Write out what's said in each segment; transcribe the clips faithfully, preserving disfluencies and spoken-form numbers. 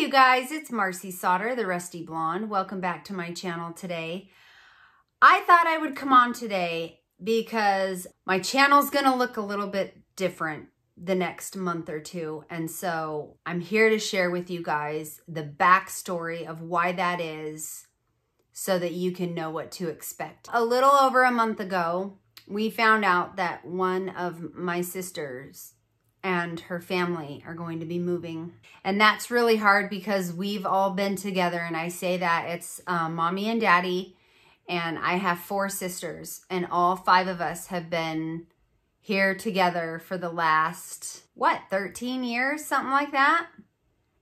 Hey you guys, it's Marci Sauter, the Rusty Blonde. Welcome back to my channel today. I thought I would come on today because my channel's gonna look a little bit different the next month or two. And so I'm here to share with you guys the backstory of why that is so that you can know what to expect. A little over a month ago, we found out that one of my sisters and her family are going to be moving. And that's really hard because we've all been together, and I say that it's uh, mommy and daddy, and I have four sisters, and all five of us have been here together for the last, what, thirteen years, something like that?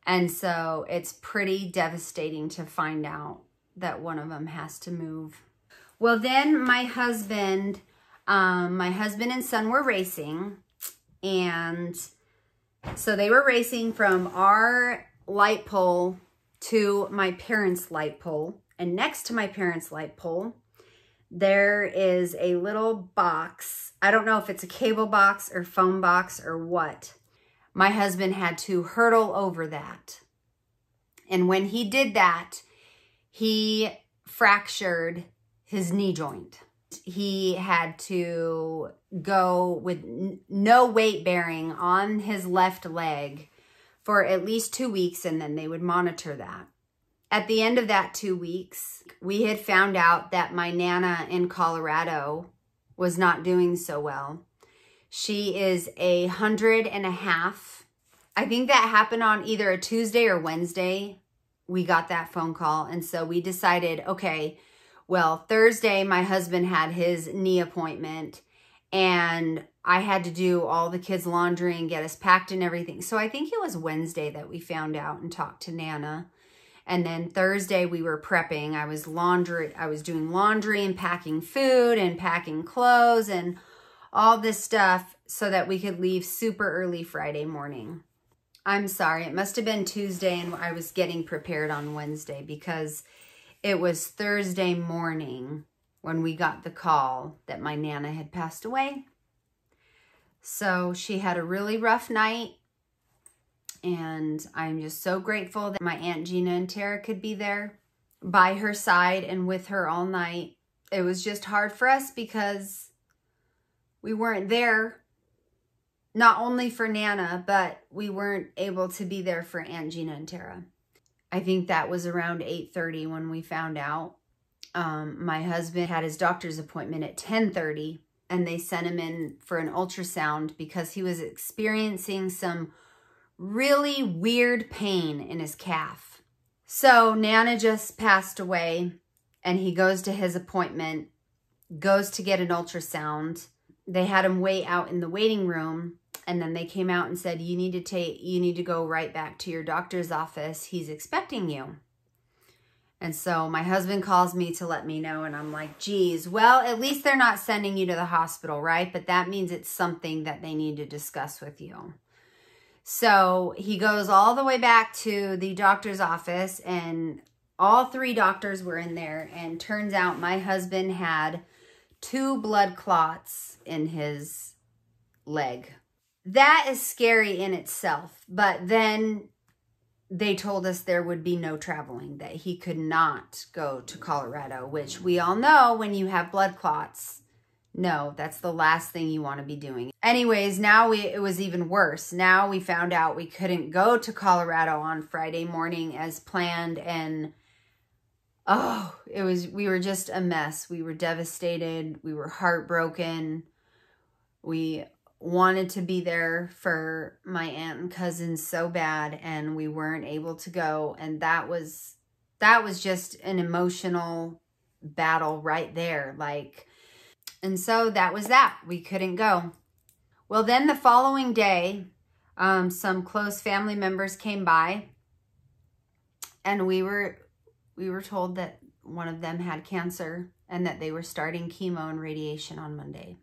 And so it's pretty devastating to find out that one of them has to move. Well, then my husband, um, my husband and son were racing. And so they were racing from our light pole to my parents' light pole. And next to my parents' light pole, there is a little box. I don't know if it's a cable box or phone box or what. My husband had to hurdle over that. And when he did that, he fractured his knee joint. He had to go with no weight bearing on his left leg for at least two weeks, and then they would monitor that. At the end of that two weeks, we had found out that my Nana in Colorado was not doing so well. She is a hundred and a half. I think that happened on either a Tuesday or Wednesday. We got that phone call, and so we decided, okay, well, Thursday, my husband had his knee appointment, and I had to do all the kids' laundry and get us packed and everything. So I think it was Wednesday that we found out and talked to Nana. And then Thursday, we were prepping. I was laundry. I was doing laundry and packing food and packing clothes and all this stuff so that we could leave super early Friday morning. I'm sorry. It must have been Tuesday, and I was getting prepared on Wednesday because it was Thursday morning when we got the call that my Nana had passed away. So she had a really rough night, and I'm just so grateful that my Aunt Gina and Tara could be there by her side and with her all night. It was just hard for us because we weren't there, not only for Nana, but we weren't able to be there for Aunt Gina and Tara. I think that was around eight thirty when we found out. Um, my husband had his doctor's appointment at ten thirty, and they sent him in for an ultrasound because he was experiencing some really weird pain in his calf. So Nana just passed away, and he goes to his appointment, goes to get an ultrasound. They had him wait out in the waiting room. And then they came out and said, you need to take, you need to go right back to your doctor's office. He's expecting you. And so my husband calls me to let me know. And I'm like, geez, well, at least they're not sending you to the hospital, right? But that means it's something that they need to discuss with you. So he goes all the way back to the doctor's office, and all three doctors were in there. And turns out my husband had two blood clots in his leg. That is scary in itself, but then they told us there would be no traveling, that he could not go to Colorado, which we all know when you have blood clots, no, that's the last thing you want to be doing. Anyways, now we, it was even worse. Now we found out we couldn't go to Colorado on Friday morning as planned, and oh, it was, we were just a mess. We were devastated. We were heartbroken. We wanted to be there for my aunt and cousin so bad, and we weren't able to go. And that was, that was just an emotional battle right there. Like, and so that was that. We couldn't go. Well, then the following day, um, some close family members came by, and we were, we were told that one of them had cancer and that they were starting chemo and radiation on Monday.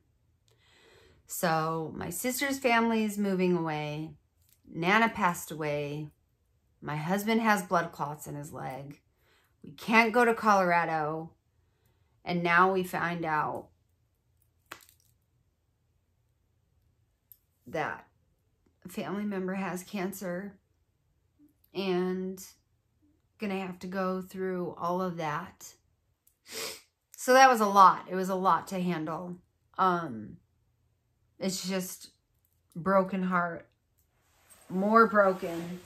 So my sister's family is moving away. Nana passed away. My husband has blood clots in his leg. We can't go to Colorado. And now we find out that a family member has cancer, and gonna have to go through all of that. So that was a lot. It was a lot to handle. Um, it's just broken heart, more broken.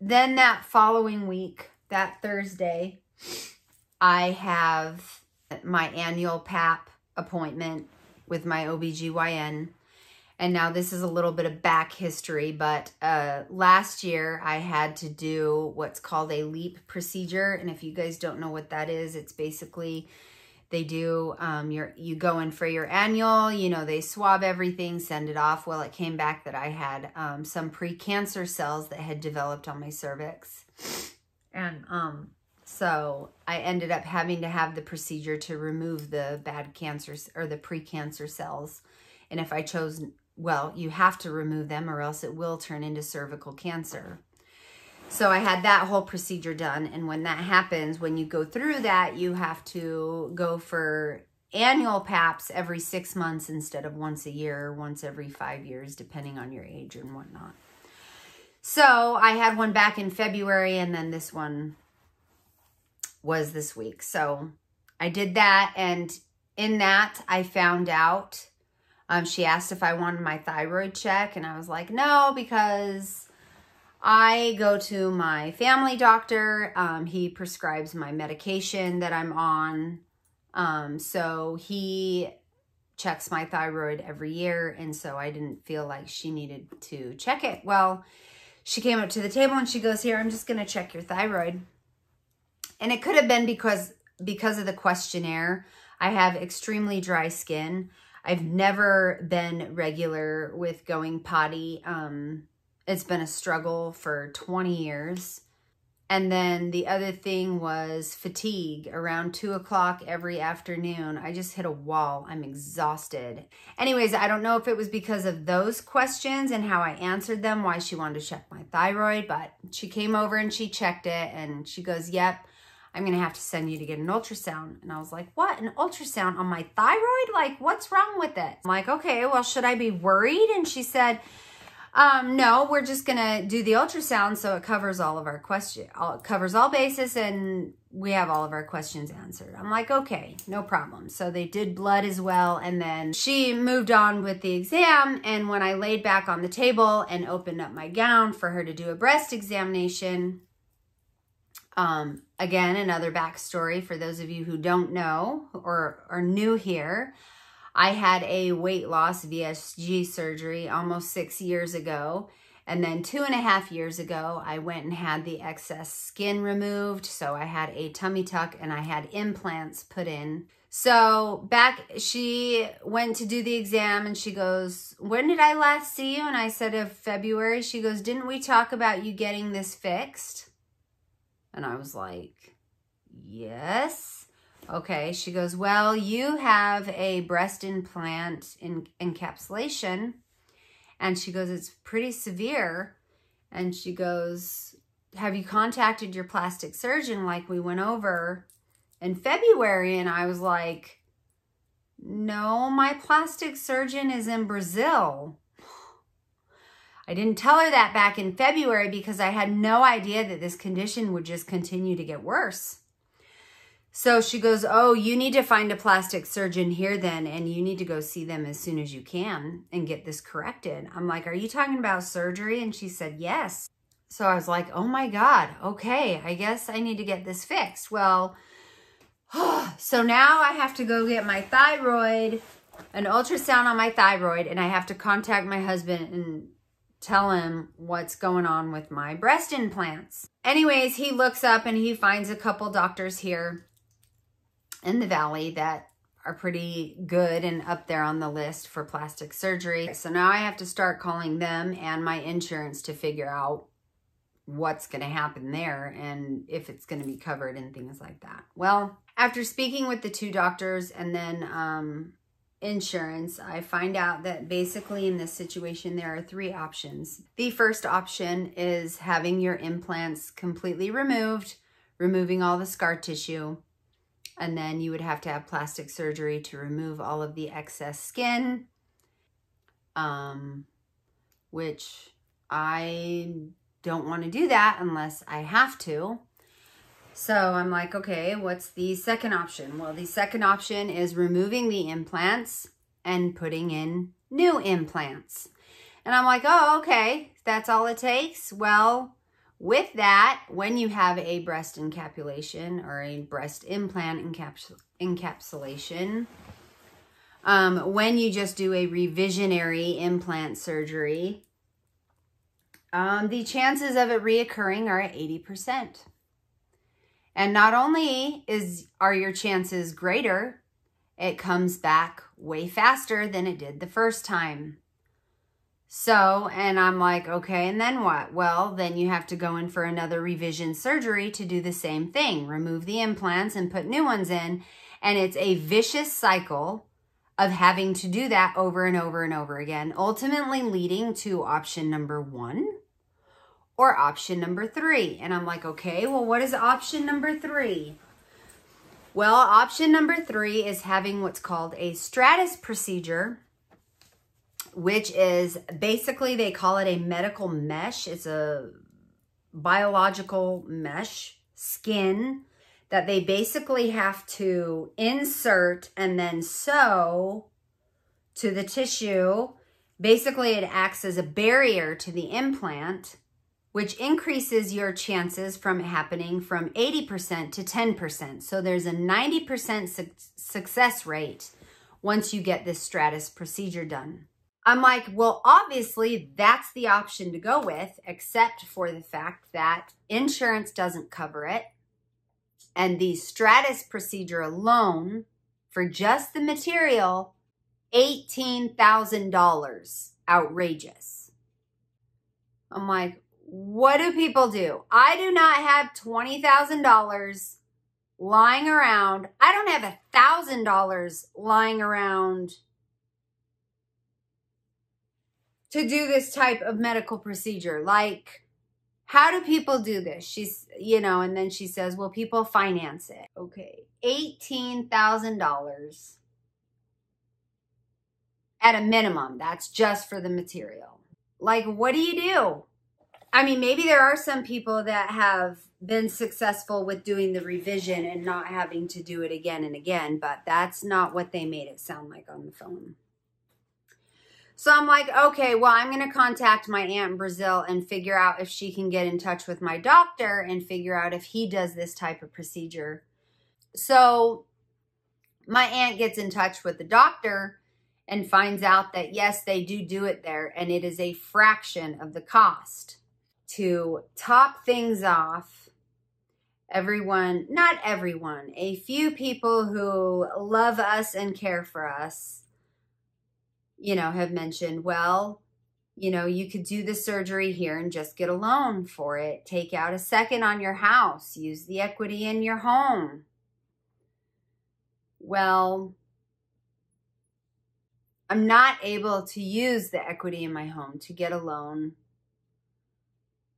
Then that following week, that Thursday, I have my annual P A P appointment with my O B G Y N. And now this is a little bit of back history, but uh, last year I had to do what's called a LEEP procedure. And if you guys don't know what that is, it's basically they do, um, your, you go in for your annual, you know, they swab everything, send it off. Well, it came back that I had um, some precancer cells that had developed on my cervix. And um, so I ended up having to have the procedure to remove the bad cancers or the precancer cells. And if I chose... well, you have to remove them or else it will turn into cervical cancer. So I had that whole procedure done. And when that happens, when you go through that, you have to go for annual P A Ps every six months instead of once a year, or once every five years, depending on your age and whatnot. So I had one back in February and then this one was this week. So I did that. And in that, I found out Um, she asked if I wanted my thyroid check, and I was like, no, because I go to my family doctor. Um, he prescribes my medication that I'm on. Um, so he checks my thyroid every year, and so I didn't feel like she needed to check it. Well, she came up to the table, and she goes, here, I'm just going to check your thyroid. And it could have been because, because of the questionnaire. I have extremely dry skin. I've never been regular with going potty. Um, it's been a struggle for twenty years. And then the other thing was fatigue. Around two o'clock every afternoon, I just hit a wall. I'm exhausted. Anyways, I don't know if it was because of those questions and how I answered them, why she wanted to check my thyroid, but she came over and she checked it and she goes, yep, I'm going to have to send you to get an ultrasound. And I was like, what? An ultrasound on my thyroid? Like, what's wrong with it? I'm like, okay, well, should I be worried? And she said, um, no, we're just going to do the ultrasound so it covers all of our questions, covers all bases, and we have all of our questions answered. I'm like, okay, no problem. So they did blood as well, and then she moved on with the exam, and when I laid back on the table and opened up my gown for her to do a breast examination, Um, again, another backstory for those of you who don't know or are new here, I had a weight loss V S G surgery almost six years ago. And then two and a half years ago, I went and had the excess skin removed. So I had a tummy tuck and I had implants put in. So back, she went to do the exam and she goes, when did I last see you? And I said, of February. She goes, didn't we talk about you getting this fixed? And I was like, yes. Okay. She goes, well, you have a breast implant in encapsulation. And she goes, it's pretty severe. And she goes, have you contacted your plastic surgeon like we went over in February? And I was like, no, my plastic surgeon is in Brazil. I didn't tell her that back in February because I had no idea that this condition would just continue to get worse. So she goes, oh, you need to find a plastic surgeon here then, and you need to go see them as soon as you can and get this corrected. I'm like, are you talking about surgery? And she said, yes. So I was like, oh my God, okay, I guess I need to get this fixed. Well, so now I have to go get my thyroid, an ultrasound on my thyroid, and I have to contact my husband and tell him what's going on with my breast implants. Anyways, he looks up and he finds a couple doctors here in the valley that are pretty good and up there on the list for plastic surgery. So now I have to start calling them and my insurance to figure out what's going to happen there and if it's going to be covered and things like that. Well, after speaking with the two doctors and then um, insurance, I find out that basically in this situation, there are three options. The first option is having your implants completely removed, removing all the scar tissue, and then you would have to have plastic surgery to remove all of the excess skin, um, which I don't want to do that unless I have to. So I'm like, okay, what's the second option? Well, the second option is removing the implants and putting in new implants. And I'm like, oh, okay, that's all it takes. Well, with that, when you have a breast encapsulation or a breast implant encaps encapsulation, um, when you just do a revisionary implant surgery, um, the chances of it reoccurring are at eighty percent. And not only is are your chances greater, it comes back way faster than it did the first time. So, and I'm like, okay, and then what? Well, then you have to go in for another revision surgery to do the same thing. Remove the implants and put new ones in. And it's a vicious cycle of having to do that over and over and over again, ultimately leading to option number one or option number three. And I'm like, okay, well, what is option number three? Well, option number three is having what's called a Strattice procedure, which is basically, they call it a medical mesh. It's a biological mesh skin that they basically have to insert and then sew to the tissue. Basically, it acts as a barrier to the implant, which increases your chances from happening from eighty percent to ten percent. So there's a ninety percent su success rate once you get this Strattice procedure done. I'm like, well, obviously that's the option to go with, except for the fact that insurance doesn't cover it. And the Strattice procedure alone, for just the material, eighteen thousand dollars. Outrageous. I'm like, what do people do? I do not have twenty thousand dollars lying around. I don't have one thousand dollars lying around to do this type of medical procedure. Like, how do people do this? She's, you know, and then she says, well, people finance it. Okay, eighteen thousand dollars at a minimum. That's just for the material. Like, what do you do? I mean, maybe there are some people that have been successful with doing the revision and not having to do it again and again, but that's not what they made it sound like on the phone. So I'm like, okay, well, I'm going to contact my aunt in Brazil and figure out if she can get in touch with my doctor and figure out if he does this type of procedure. So my aunt gets in touch with the doctor and finds out that, yes, they do do it there, and it is a fraction of the cost. To top things off, everyone, not everyone, a few people who love us and care for us, you know, have mentioned, well, you know, you could do the surgery here and just get a loan for it. Take out a second on your house. Use the equity in your home. Well, I'm not able to use the equity in my home to get a loan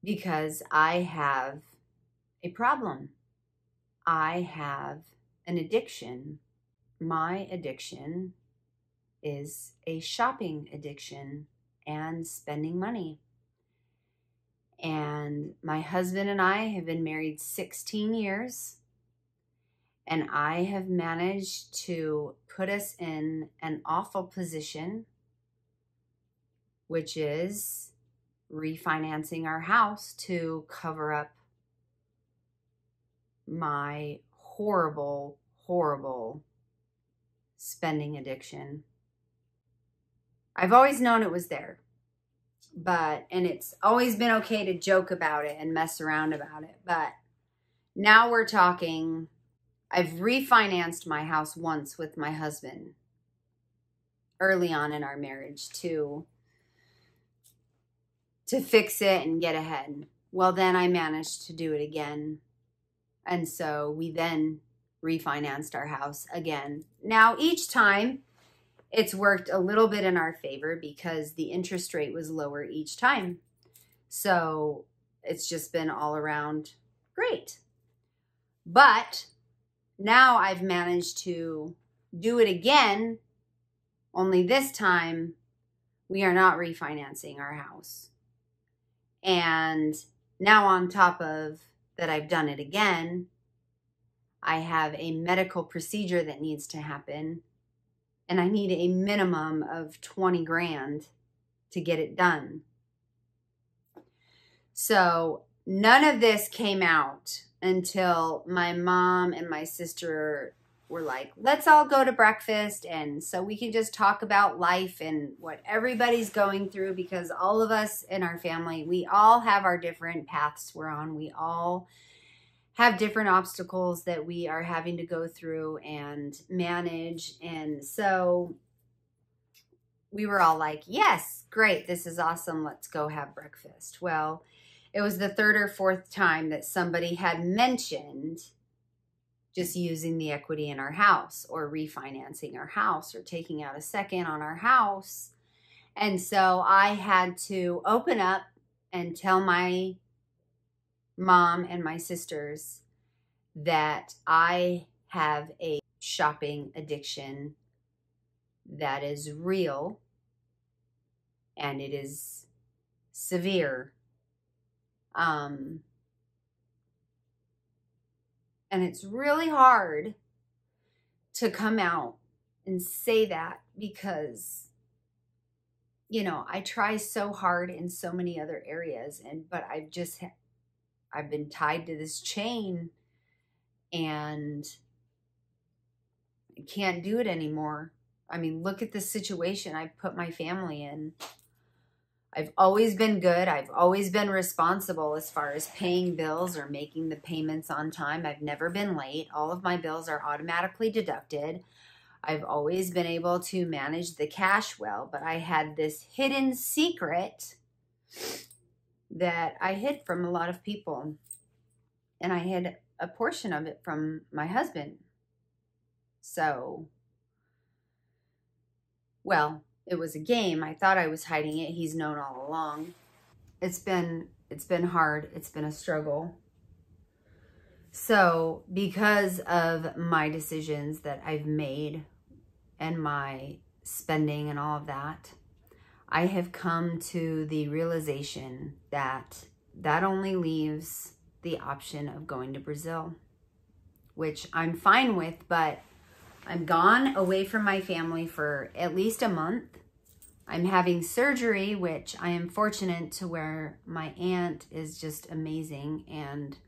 because I have a problem. I have an addiction. My addiction is a shopping addiction and spending money. And my husband and I have been married sixteen years, and I have managed to put us in an awful position, which is refinancing our house to cover up my horrible, horrible spending addiction. I've always known it was there, but, and it's always been okay to joke about it and mess around about it. But now we're talking, I've refinanced my house once with my husband early on in our marriage to, to fix it and get ahead. Well, then I managed to do it again. And so we then refinanced our house again. Now each time, it's worked a little bit in our favor because the interest rate was lower each time. So it's just been all around great. But now I've managed to do it again, only this time we are not refinancing our house. And Now on top of that, I've done it again. I have a medical procedure that needs to happen, and I need a minimum of twenty grand to get it done. So none of this came out until my mom and my sister were like, let's all go to breakfast, and so we can just talk about life and what everybody's going through, because all of us in our family, we all have our different paths we're on. We all have different obstacles that we are having to go through and manage. And so we were all like, yes, great, this is awesome, let's go have breakfast. Well, it was the third or fourth time that somebody had mentioned just using the equity in our house or refinancing our house or taking out a second on our house. And so I had to open up and tell my mom and my sisters that I have a shopping addiction that is real, and it is severe. Um, and it's really hard to come out and say that, because, you know, I try so hard in so many other areas, and, but I've just, I've been tied to this chain and I can't do it anymore. I mean, look at the situation I put my family in. I've always been good. I've always been responsible as far as paying bills or making the payments on time. I've never been late. All of my bills are automatically deducted. I've always been able to manage the cash well, but I had this hidden secret that I hid from a lot of people, and I hid a portion of it from my husband. So, well, it was a game. I thought I was hiding it. He's known all along. It's been, it's been hard. It's been a struggle. So because of my decisions that I've made and my spending and all of that, I have come to the realization that that only leaves the option of going to Brazil, which I'm fine with, but I'm gone away from my family for at least a month. I'm having surgery, which I am fortunate to where my aunt is just amazing, and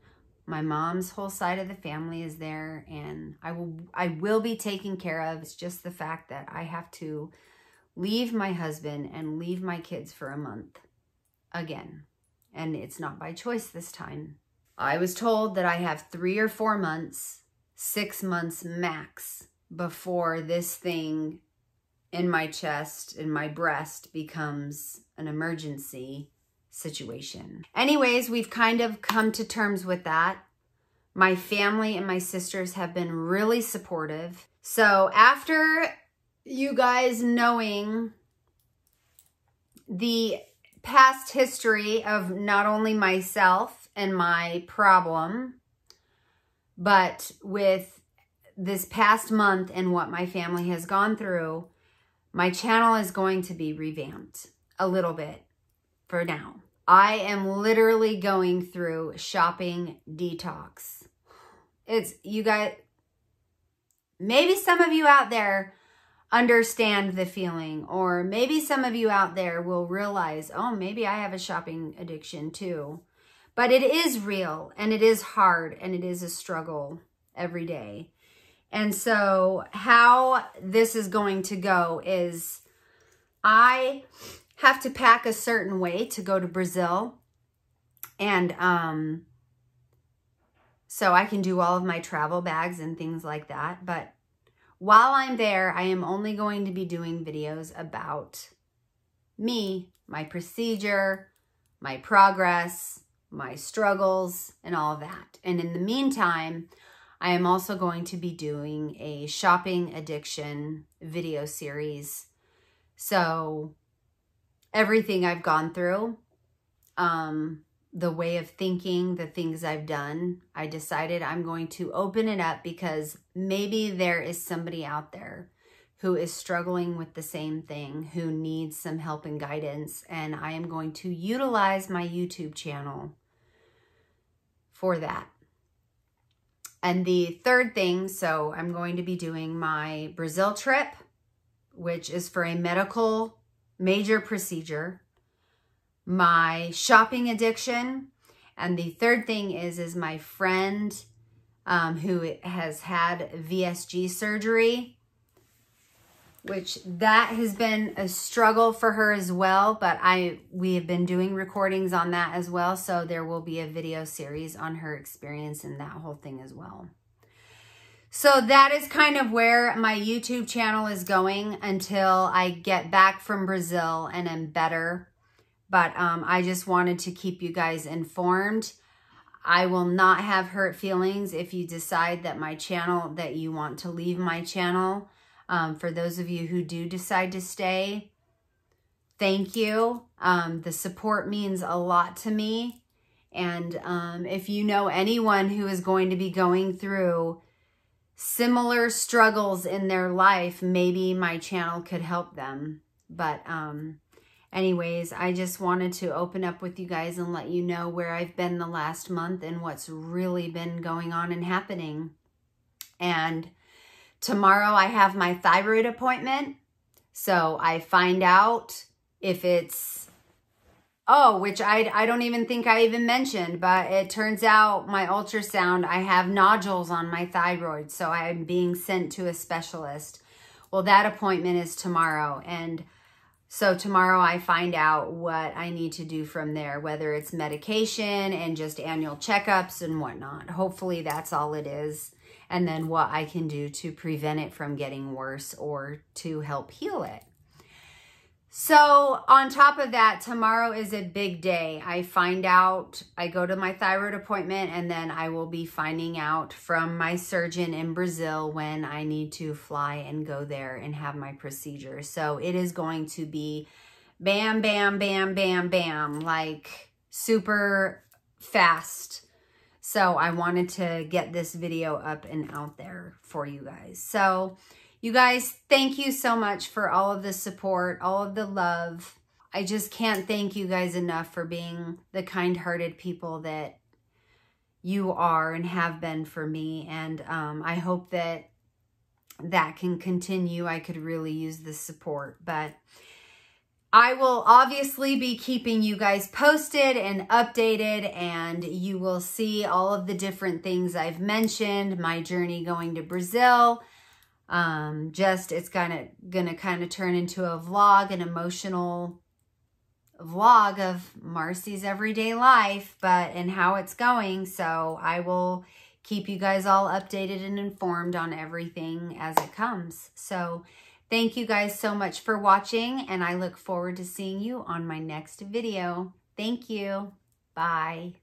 my mom's whole side of the family is there, and I will, I will be taken care of. It's just the fact that I have to leave my husband and leave my kids for a month again. And it's not by choice this time. I was told that I have three or four months, six months max, before this thing in my chest, in my breast, becomes an emergency situation. Anyways, we've kind of come to terms with that. My family and my sisters have been really supportive. So after you guys knowing the past history of not only myself and my problem, but with this past month and what my family has gone through, my channel is going to be revamped a little bit for now. I am literally going through shopping detox. It's, you guys, maybe some of you out there understand the feeling, or maybe some of you out there will realize, oh, maybe I have a shopping addiction too. But it is real, and it is hard, and it is a struggle every day. And so how this is going to go is I have to pack a certain way to go to Brazil. And um, so I can do all of my travel bags and things like that. But while I'm there, I am only going to be doing videos about me, my procedure, my progress, my struggles, and all that. And in the meantime, I am also going to be doing a shopping addiction video series. So everything I've gone through, um, the way of thinking, the things I've done, I decided I'm going to open it up, because maybe there is somebody out there who is struggling with the same thing, who needs some help and guidance. And I am going to utilize my YouTube channel for that. And the third thing, so I'm going to be doing my Brazil trip, which is for a medical major procedure, my shopping addiction, and the third thing is, is my friend um, who has had V S G surgery, which that has been a struggle for her as well, but I we have been doing recordings on that as well, so there will be a video series on her experience and that whole thing as well. So that is kind of where my YouTube channel is going until I get back from Brazil and am better. But um, I just wanted to keep you guys informed. I will not have hurt feelings if you decide that my channel, that you want to leave my channel. Um, for those of you who do decide to stay, thank you. Um, the support means a lot to me. And um, if you know anyone who is going to be going through similar struggles in their life, maybe my channel could help them. But um, anyways, I just wanted to open up with you guys and let you know where I've been the last month and what's really been going on and happening. And tomorrow I have my thyroid appointment. So I find out if it's, oh, which I, I don't even think I even mentioned, but it turns out my ultrasound, I have nodules on my thyroid. So I am being sent to a specialist. Well, that appointment is tomorrow. And so tomorrow I find out what I need to do from there, whether it's medication and just annual checkups and whatnot. Hopefully that's all it is. And then what I can do to prevent it from getting worse or to help heal it. So on top of that, tomorrow is a big day. I find out, I go to my thyroid appointment, and then I will be finding out from my surgeon in Brazil when I need to fly and go there and have my procedure. So it is going to be bam, bam, bam, bam, bam, like super fast. So I wanted to get this video up and out there for you guys. So you guys, thank you so much for all of the support, all of the love. I just can't thank you guys enough for being the kind-hearted people that you are and have been for me. And um, I hope that that can continue. I could really use this support, but I will obviously be keeping you guys posted and updated, and you will see all of the different things I've mentioned, my journey going to Brazil. Um, just, it's kind of going to kind of turn into a vlog, an emotional vlog of Marci's everyday life, but and how it's going. So I will keep you guys all updated and informed on everything as it comes. So thank you guys so much for watching, and I look forward to seeing you on my next video. Thank you. Bye.